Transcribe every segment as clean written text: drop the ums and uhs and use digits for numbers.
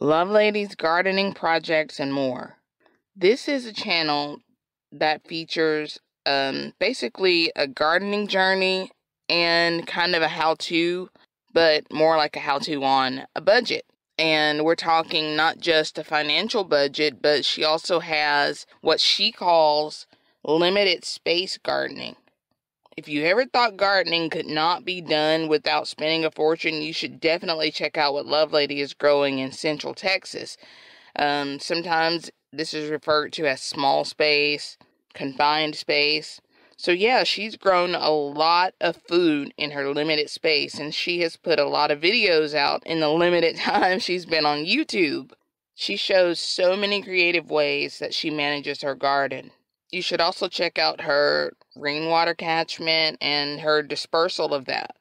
Lovelady's Gardening Projects and More. This is a channel that features basically a gardening journey and kind of a how-to, but more like a how-to on a budget. And we're talking not just a financial budget, but she also has what she calls limited space gardening. If you ever thought gardening could not be done without spending a fortune, you should definitely check out what Lovelady is growing in Central Texas. Sometimes this is referred to as small space, confined space. So yeah, she's grown a lot of food in her limited space, and she has put a lot of videos out in the limited time she's been on YouTube. She shows so many creative ways that she manages her garden. You should also check out her rainwater catchment and her dispersal of that.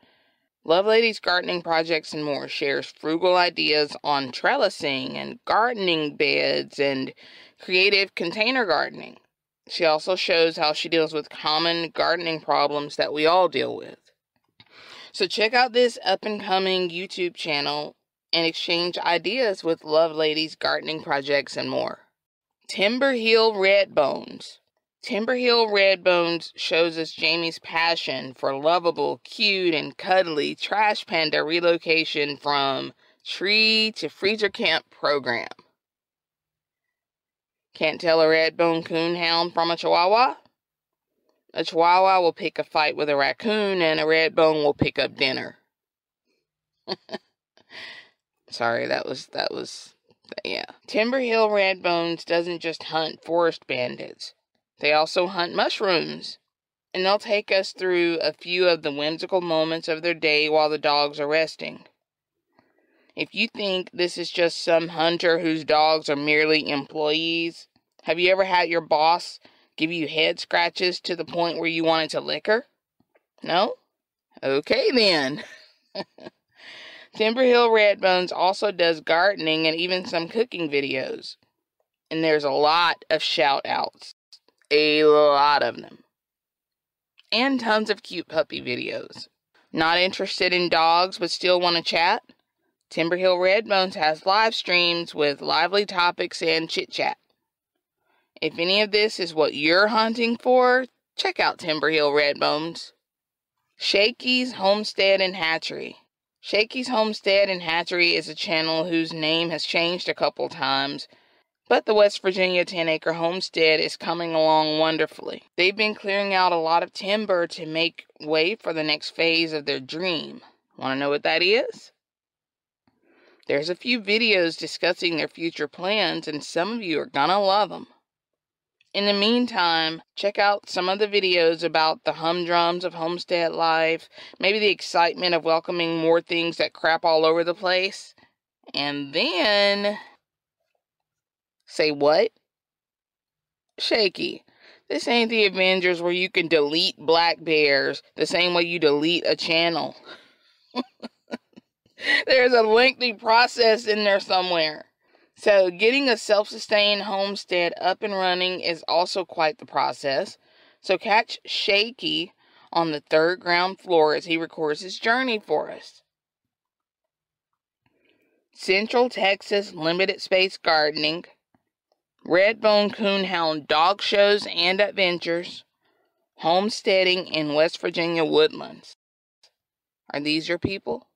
Lovelady's Gardening Projects and More shares frugal ideas on trellising and gardening beds and creative container gardening. She also shows how she deals with common gardening problems that we all deal with. So check out this up-and-coming YouTube channel and exchange ideas with Lovelady's Gardening Projects and More. Timber Hill Redbones. Timber Hill Redbones shows us Jamie's passion for lovable, cute, and cuddly trash panda relocation from tree to freezer camp program. Can't tell a redbone coonhound from a chihuahua? A chihuahua will pick a fight with a raccoon, and a redbone will pick up dinner. Sorry, yeah. Timber Hill Redbones doesn't just hunt forest bandits. They also hunt mushrooms, and they'll take us through a few of the whimsical moments of their day while the dogs are resting. If you think this is just some hunter whose dogs are merely employees, have you ever had your boss give you head scratches to the point where you wanted to lick her? No? Okay then. Timber Hill Redbones also does gardening and even some cooking videos. And there's a lot of shout-outs. A lot of them. And tons of cute puppy videos. Not interested in dogs but still want to chat? Timber Hill Redbones has live streams with lively topics and chit-chat. If any of this is what you're hunting for, check out Timber Hill Redbones. Shakey's Homestead and Hatchery. Shakey's Homestead and Hatchery is a channel whose name has changed a couple times, but the West Virginia 10-acre homestead is coming along wonderfully. They've been clearing out a lot of timber to make way for the next phase of their dream. Want to know what that is? There's a few videos discussing their future plans, and some of you are gonna love them. In the meantime, check out some of the videos about the humdrums of homestead life, maybe the excitement of welcoming more things that crap all over the place, and then... Say what? Shaky. This ain't the Avengers where you can delete black bears the same way you delete a channel. There's a lengthy process in there somewhere. So getting a self-sustained homestead up and running is also quite the process. So catch Shaky on the third ground floor as he records his journey for us. Central Texas Limited Space Gardening. Redbone Coonhound dog shows and adventures, homesteading in West Virginia woodlands. Are these your people?